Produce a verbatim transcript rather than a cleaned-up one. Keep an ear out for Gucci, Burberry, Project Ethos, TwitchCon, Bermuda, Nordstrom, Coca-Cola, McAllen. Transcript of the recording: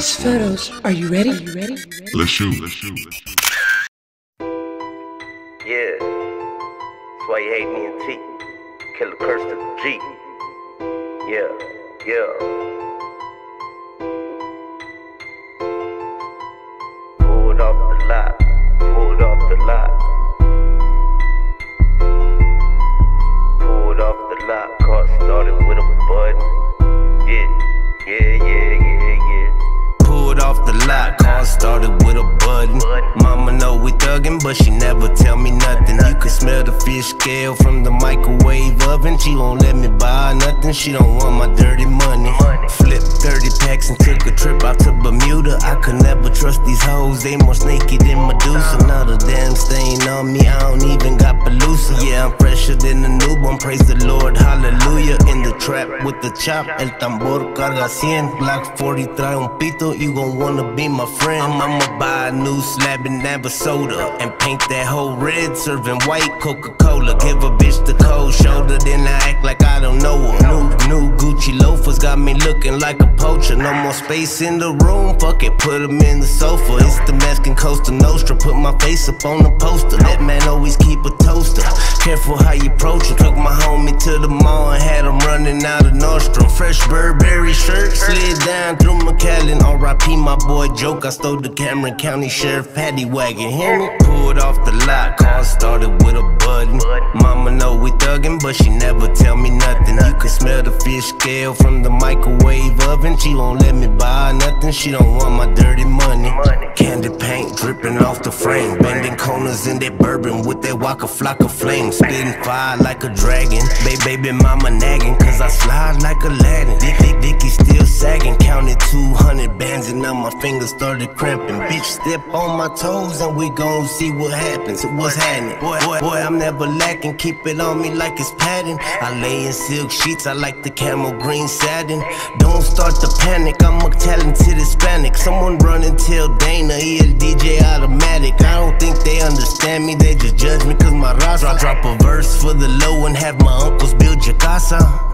Ice photos. Are you ready? Are you ready? Let's shoot. Let's shoot. Yeah. That's why you hate me and T. Killer curse to the G. Yeah. Yeah. Pulled off the lot. Pulled off the lot. Pulled off the lot. Car started with a bud. Yeah. Yeah, yeah, yeah. Pulled off the lot, car started with a button. Mama know we thuggin', but she never tell me nothing. You can smell the fish scale from the microwave oven. She won't let me buy nothing, she don't want my dirty money. Flipped thirty packs and took a trip out to Bermuda. I could never trust these hoes, they more sneaky than Medusa. Now the damn stain on me, I don't even got Palooza. Yeah, I'm fresher than a newborn, praise the Lord, hallelujah. In the trap with the chop, el tambor carga cien. Block forty trae un pito, you gon' wanna be my friend. I'ma buy a new slab and have a soda and paint that whole red, serving white Coca-Cola. Give a bitch the cold shoulder, then I act like I don't know her. New, new Gucci loafers got me looking like a poacher. No more space in the room, fuck it, put him in the sofa. It's the Mexican Costa Nostra, put my face up on the poster. That man always keep a toaster, careful how you approach him. Took my homie to the mall and had him running out of Nordstrom. Fresh Burberry shirt, slid down through McAllen. Alright, R I P my boy Joke, I stole the Cameron County Sheriff paddy wagon, hear me? Pulled off the lot, car started with a button. Mama know we thuggin', but she never tell me nothing. You can smell the fish scale from the microwave oven. She won't let me buy nothing, she don't want my dirty money. Candy paint dripping off the frame, bending corners in that bourbon with that waka flock of flame. Spitting fire like a dragon, baby, baby mama nagging, cause I slide like Aladdin. Dick, dick, dicky still sagging, counted two hundred bands and now my fingers started cramping. Bitch, step on my toes and we gon' see what happens. What's happening? Boy, boy, boy, I'm never lacking. Keep it on me like it's padding. I lay in silk sheets, I like the camel green satin. Don't start to panic, I'm a talented Hispanic. Someone run and tell Dana, he a D J automatic. I don't think they understand me, they just judge me cause my raza. I drop a verse for the low and have my uncles build your casa.